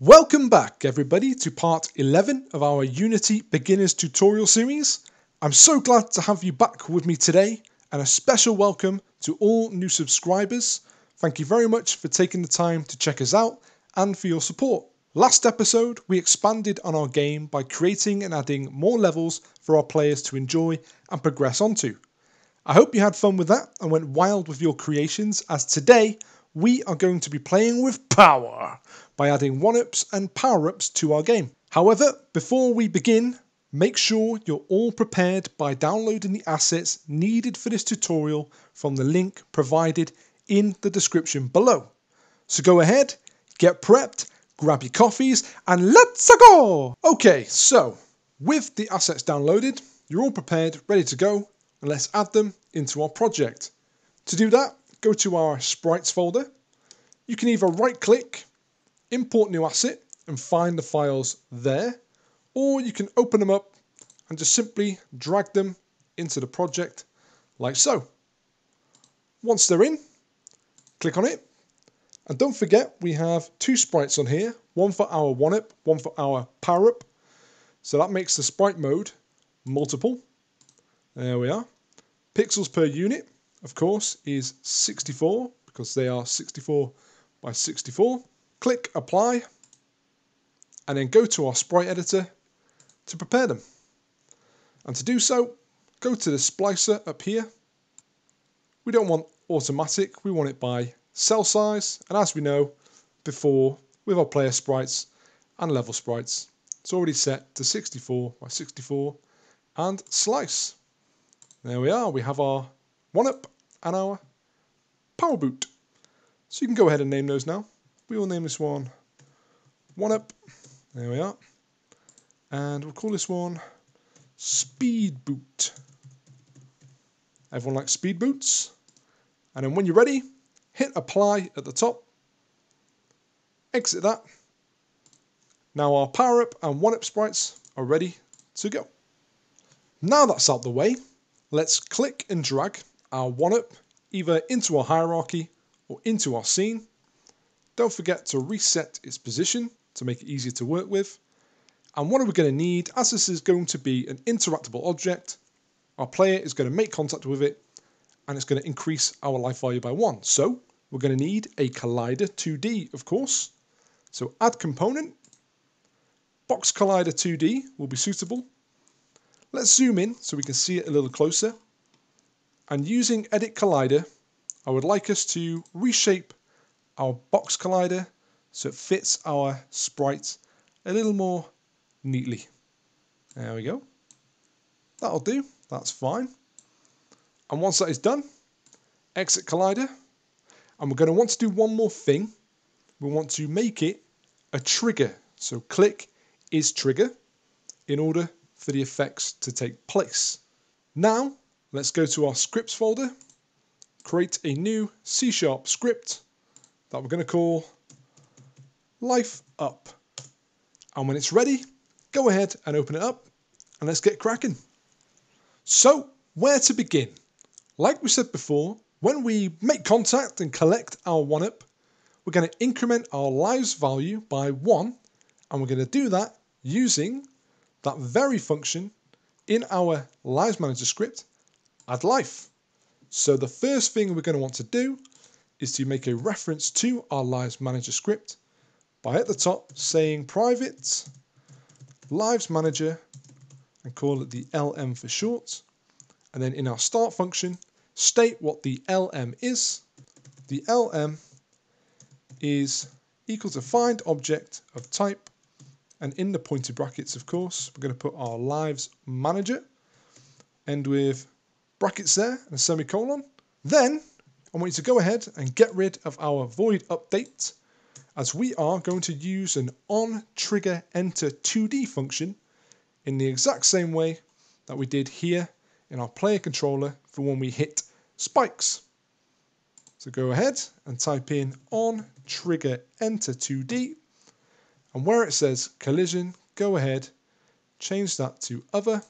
Welcome back everybody to part 11 of our Unity Beginners Tutorial Series. I'm so glad to have you back with me today, and a special welcome to all new subscribers. Thank you very much for taking the time to check us out and for your support. Last episode we expanded on our game by creating and adding more levels for our players to enjoy and progress onto. I hope you had fun with that and went wild with your creations, as today we are going to be playing with power by adding 1UPs and power-ups to our game. However, before we begin, make sure you're all prepared by downloading the assets needed for this tutorial from the link provided in the description below. So go ahead, get prepped, grab your coffees, and let's go! Okay, so with the assets downloaded, you're all prepared, ready to go, and let's add them into our project. To do that, go to our sprites folder. You can either right click, import new asset and find the files there, or you can open them up and just simply drag them into the project like so. Once they're in, click on it. And don't forget, we have two sprites on here, one for our 1UP, one for our power up. So that makes the sprite mode multiple. There we are. Pixels per unit, of course, is 64 because they are 64 by 64. Click apply and then go to our sprite editor to prepare them. And to do so, go to the splicer up here. We don't want automatic, we want it by cell size, and as we know before with our player sprites and level sprites, it's already set to 64 by 64 and slice. There we are, we have our 1UP and our power boot. So you can go ahead and name those now. We will name this one 1UP, there we are, and we'll call this one Speed Boot. Everyone likes speed boots. And then when you're ready, hit apply at the top, exit that. Now our power up and 1UP sprites are ready to go. Now that's out the way, let's click and drag our 1UP either into our hierarchy or into our scene. Don't forget to reset its position to make it easier to work with. And what are we going to need? As this is going to be an interactable object, our player is going to make contact with it and it's going to increase our life value by 1. So we're going to need a Collider 2D, of course. So add component. Box Collider 2D will be suitable. Let's zoom in so we can see it a little closer. And using Edit Collider, I would like us to reshape our box collider so it fits our sprite a little more neatly. There we go. That'll do, that's fine. And once that is done, exit collider. And we're going to want to do one more thing. We want to make it a trigger. So click is trigger in order for the effects to take place. Now, let's go to our scripts folder, create a new C# script that we're going to call Life Up. And when it's ready, go ahead and open it up and let's get cracking. So where to begin? Like we said before, when we make contact and collect our 1UP, we're going to increment our lives value by 1, and we're going to do that using that very function in our lives manager script, add life. So the first thing we're going to want to do is to make a reference to our lives manager script by at the top saying private lives manager and call it the LM for short. And then in our start function, state what the LM is. The LM is equal to find object of type. And in the pointed brackets, of course, we're going to put our lives manager, end with brackets there and a semicolon. Then I want you to go ahead and get rid of our void update, as we are going to use an onTriggerEnter2D function in the exact same way that we did here in our player controller for when we hit spikes. So go ahead and type in onTriggerEnter2D, and where it says collision, go ahead, change that to other,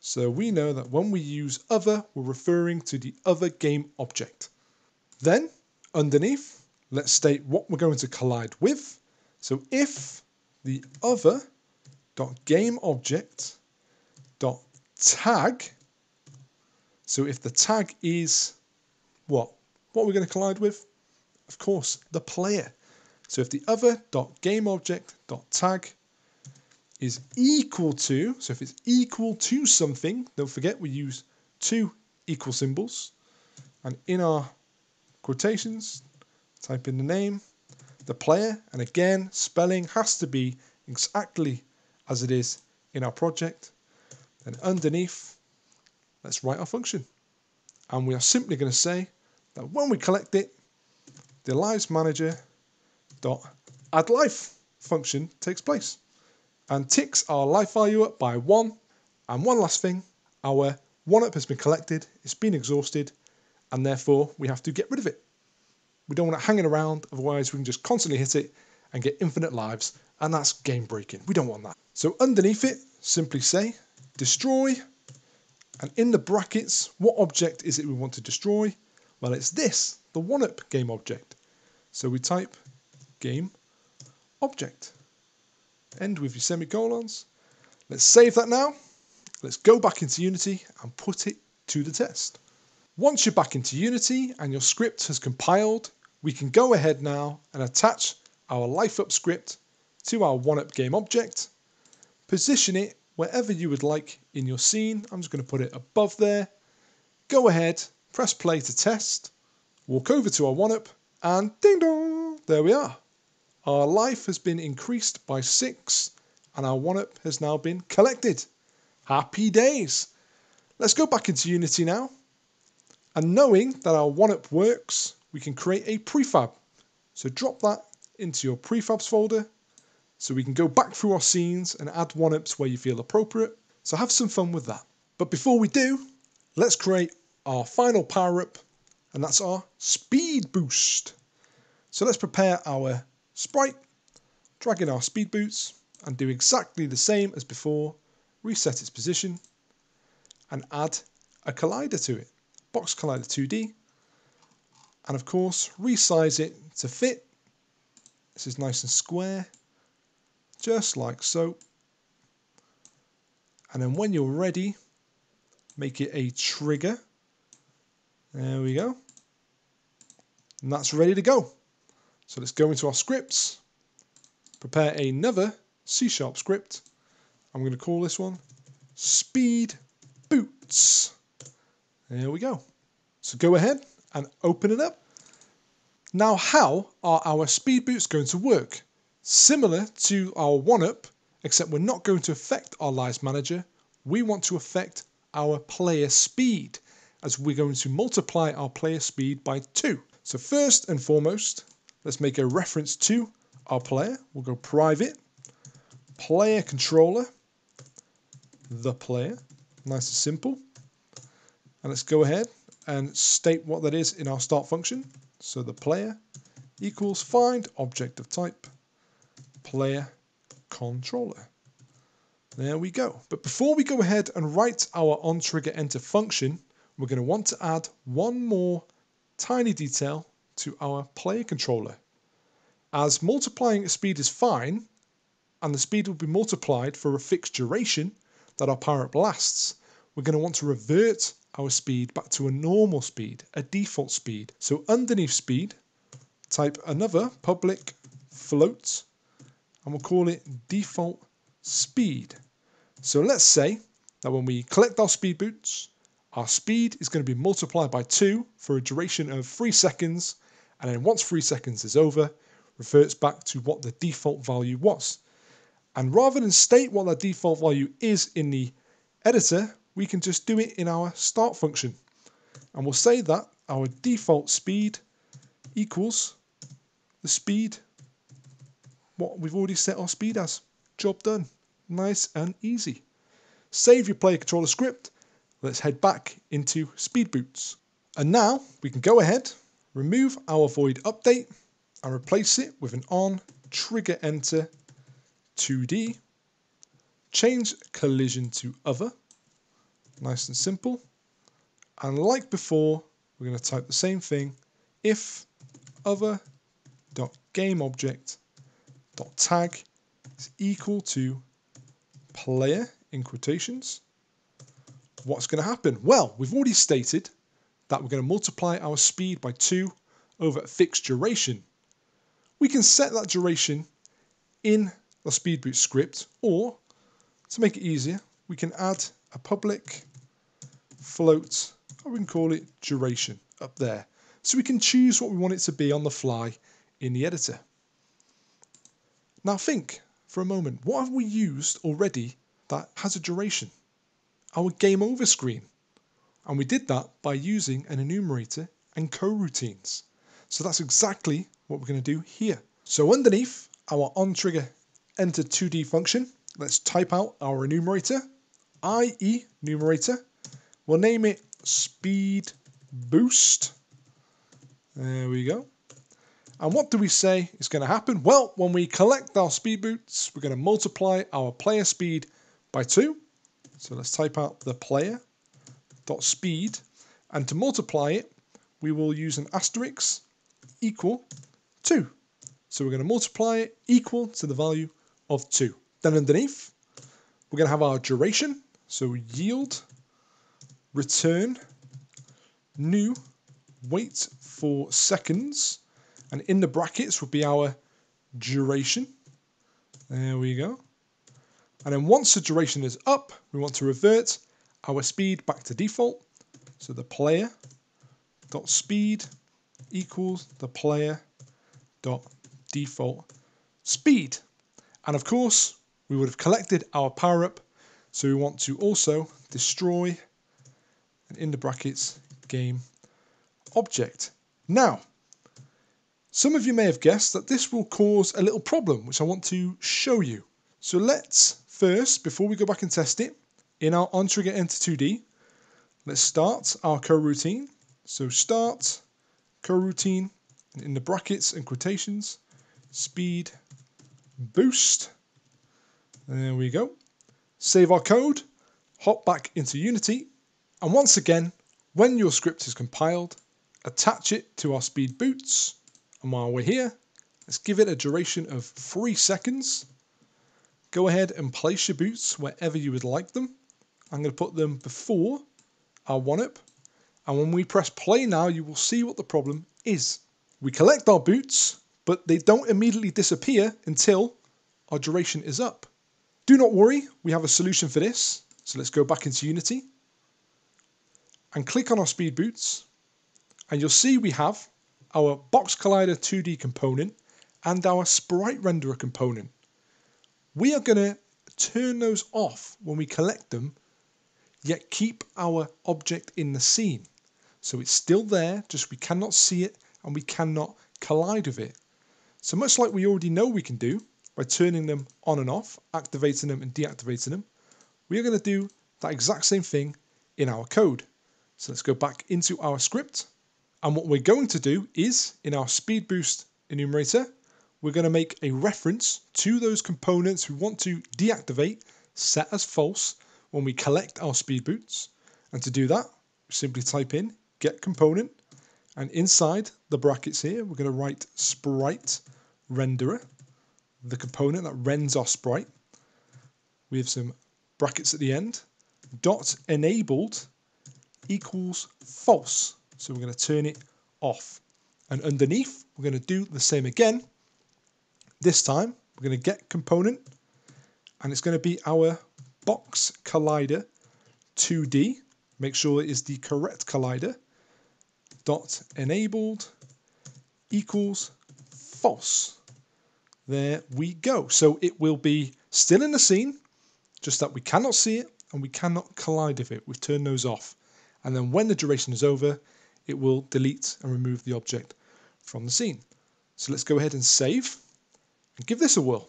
so we know that when we use other, we're referring to the other game object. Then, underneath, let's state what we're going to collide with. So if the other dot game object dot tag, so if the tag is what we're going to collide with, of course, the player. So if the other dot game object dot tag is equal to, so if it's equal to something, don't forget we use two equal symbols, and in our quotations type in the name, the player, and again spelling has to be exactly as it is in our project. Then underneath, let's write our function, and we are simply going to say that when we collect it, the lives manager dot add life function takes place and ticks our life value up by 1. And one last thing, our 1UP has been collected, it's been exhausted, and therefore we have to get rid of it. We don't want it hanging around, otherwise we can just constantly hit it and get infinite lives, and that's game breaking. We don't want that. So underneath it, simply say destroy, and in the brackets, what object is it we want to destroy? Well, it's this, the 1UP game object. So we type game object, end with your semicolons. Let's save that now. Let's go back into Unity and put it to the test. Once you're back into Unity and your script has compiled, we can go ahead now and attach our Life Up script to our 1UP game object, position it wherever you would like in your scene. I'm just going to put it above there. Go ahead, press play to test, walk over to our 1UP, and ding dong, there we are. Our life has been increased by 6, and our 1UP has now been collected. Happy days. Let's go back into Unity now, and knowing that our 1UP works, we can create a prefab. So drop that into your prefabs folder, so we can go back through our scenes and add 1UPs where you feel appropriate. So have some fun with that. But before we do, let's create our final power-up, and that's our speed boost. So let's prepare our sprite, drag in our speed boots, and do exactly the same as before, reset its position, and add a collider to it, Box Collider 2D, and of course resize it to fit. This is nice and square, just like so. And then when you're ready, make it a trigger. There we go. And that's ready to go. So let's go into our scripts, prepare another C# script. I'm going to call this one Speed Boots. There we go. So go ahead and open it up. Now, how are our speed boots going to work? Similar to our 1UP, except we're not going to affect our lives manager. We want to affect our player speed, as we're going to multiply our player speed by 2. So first and foremost, let's make a reference to our player. We'll go private, player controller, the player, nice and simple. And let's go ahead and state what that is in our start function. So the player equals find object of type player controller. There we go. But before we go ahead and write our onTriggerEnter function, we're going to want to add one more tiny detail to our player controller. As multiplying its speed is fine, and the speed will be multiplied for a fixed duration that our power-up lasts, we're going to want to revert our speed back to a normal speed, a default speed. So underneath speed, type another public float, and we'll call it default speed. So let's say that when we collect our speed boots, our speed is going to be multiplied by 2 for a duration of 3 seconds, and then once 3 seconds is over, reverts back to what the default value was. And rather than state what that default value is in the editor, we can just do it in our start function. And we'll say that our default speed equals the speed, what we've already set our speed as. Job done. Nice and easy. Save your player controller script. Let's head back into Speed Boots. And now we can go ahead, remove our void update, and replace it with an onTriggerEnter2D. Change collision to other. Nice and simple. And like before, we're going to type the same thing. If other.gameObject tag is equal to player in quotations. What's going to happen? Well, we've already stated that we're going to multiply our speed by 2 over a fixed duration. We can set that duration in the Speed Boot script, or to make it easier, we can add a public float, or we can call it duration up there. So we can choose what we want it to be on the fly in the editor. Now think for a moment, what have we used already that has a duration? Our game over screen. And we did that by using an enumerator and coroutines. So that's exactly what we're going to do here. So underneath our onTriggerEnter2D function, let's type out our enumerator, i.e. numerator. We'll name it Speed Boost. There we go. And what do we say is going to happen? Well, when we collect our speed boots, we're going to multiply our player speed by 2. So let's type out the player.speed. And to multiply it, we will use an asterisk equal 2. So we're going to multiply it equal to the value of 2. Then underneath, we're going to have our duration. So yield return new wait for seconds, and in the brackets would be our duration. There we go. And then once the duration is up, we want to revert our speed back to default. So the player dot speed equals the player dot default speed. And of course, we would have collected our power up. So we want to also destroy, and in the brackets, game object. Now, some of you may have guessed that this will cause a little problem, which I want to show you. So let's first, before we go back and test it, in our onTriggerEnter2D, let's start our coroutine. So start coroutine, and in the brackets and quotations, speed boost. There we go. Save our code, hop back into Unity, and once again, when your script is compiled, attach it to our speed boots. And while we're here, let's give it a duration of 3 seconds. Go ahead and place your boots wherever you would like them. I'm going to put them before our 1UP. And when we press play now, you will see what the problem is. We collect our boots, but they don't immediately disappear until our duration is up. Do not worry, we have a solution for this. So let's go back into Unity and click on our speed boots. And you'll see we have our Box Collider 2D component and our Sprite Renderer component. We are going to turn those off when we collect them, yet keep our object in the scene. So it's still there, just we cannot see it and we cannot collide with it. So much like we already know we can do by turning them on and off, activating them and deactivating them, we are going to do that exact same thing in our code. So let's go back into our script. And what we're going to do is, in our speed boost enumerator, we're going to make a reference to those components we want to deactivate, set as false, when we collect our speed boots. And to do that, we simply type in get component, and inside the brackets here, we're going to write Sprite Renderer, the component that renders our sprite. We have some brackets at the end, dot enabled equals false. So we're going to turn it off. And underneath, we're going to do the same again. This time, we're going to get component, and it's going to be our Box Collider 2D. Make sure it is the correct collider. Dot enabled equals false. There we go. So it will be still in the scene, just that we cannot see it and we cannot collide with it. We've turned those off. And then when the duration is over, it will delete and remove the object from the scene. So let's go ahead and save and give this a whirl.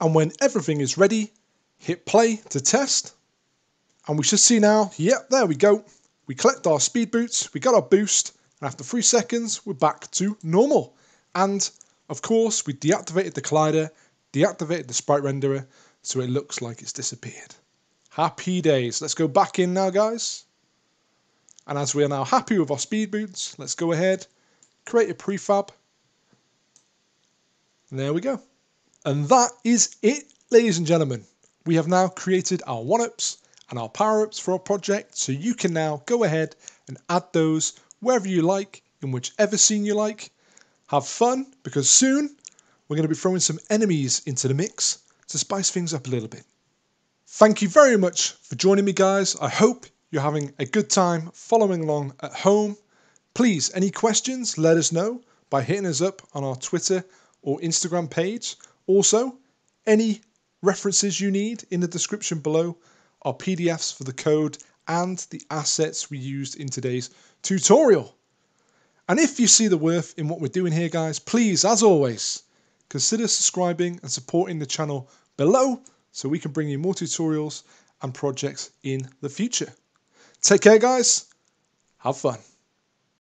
And when everything is ready, hit play to test. And we should see now, yep, there we go. We collect our speed boots, we got our boost, and after 3 seconds, we're back to normal. And of course, we deactivated the collider, deactivated the sprite renderer, so it looks like it's disappeared. Happy days. Let's go back in now, guys. And as we are now happy with our speed boots, let's go ahead, create a prefab. And there we go. And that is it, ladies and gentlemen. We have now created our 1UPs and our power-ups for our project, so you can now go ahead and add those wherever you like, in whichever scene you like. Have fun, because soon we're going to be throwing some enemies into the mix to spice things up a little bit. Thank you very much for joining me, guys. I hope you're having a good time following along at home. Please, any questions, let us know by hitting us up on our Twitter or Instagram page. Also, any references you need in the description below are PDFs for the code and the assets we used in today's tutorial. And if you see the worth in what we're doing here, guys, please, as always, consider subscribing and supporting the channel below so we can bring you more tutorials and projects in the future. Take care, guys. Have fun.